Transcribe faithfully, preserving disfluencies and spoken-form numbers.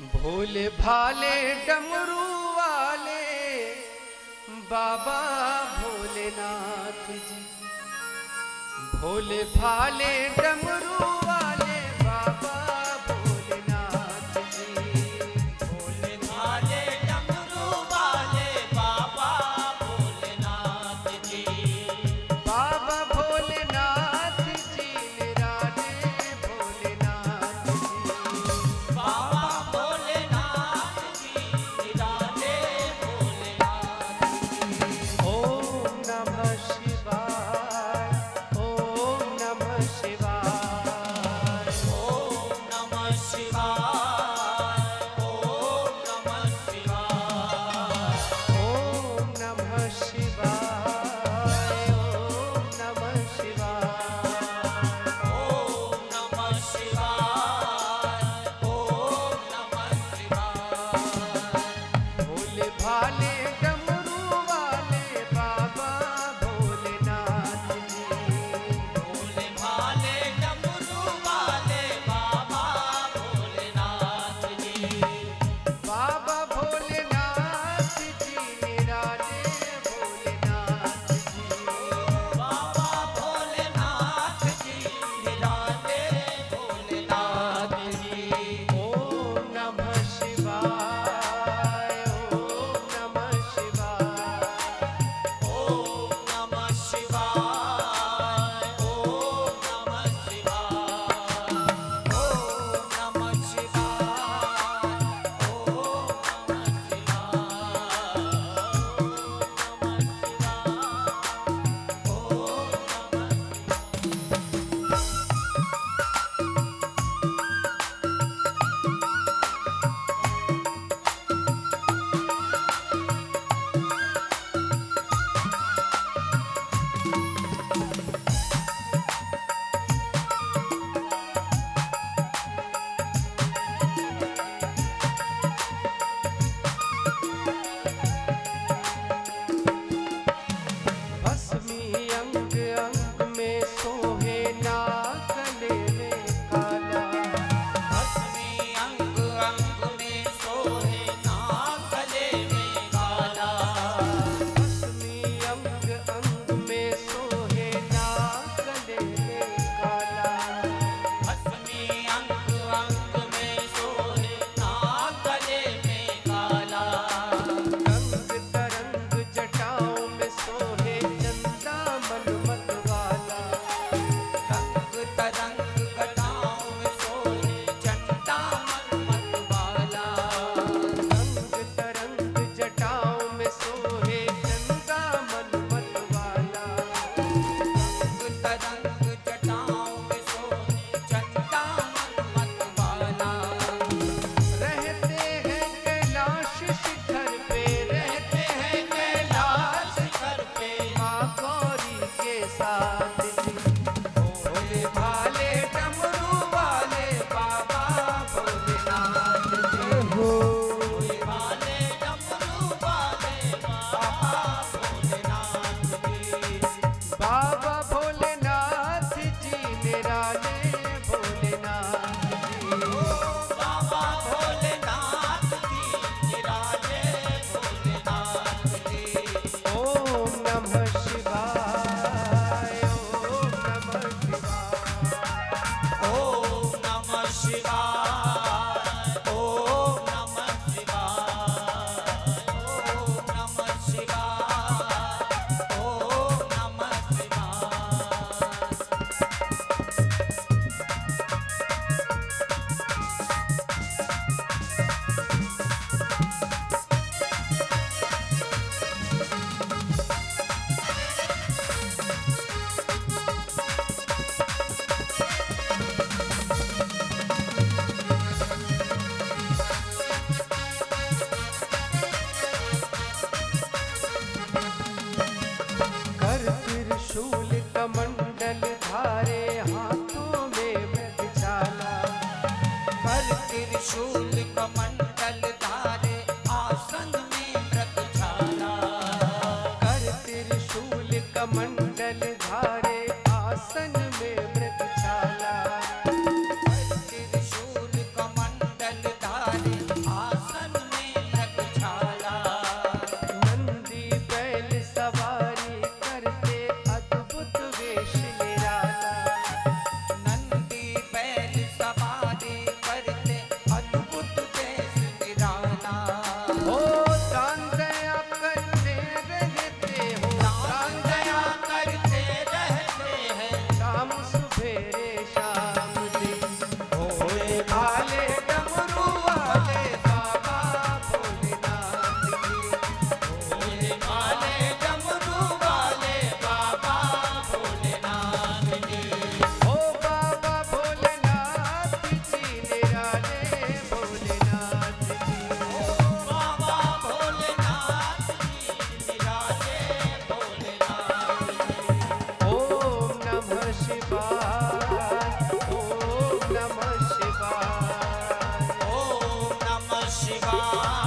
भोले भाले डमरू वाले बाबा भोलेनाथ जी। भोले भाले डमरू वाले बाबा भोलेनाथ जी। भोले भाले डमरू वाले बाबा भोलेनाथ जी। बाबा भोलेनाथ जी निराले भोलेनाथ जी। बाबा भोलेनाथ जी निराले भोलेनाथ जी। ओम नमः शिवाय। I'm not afraid. शिवा।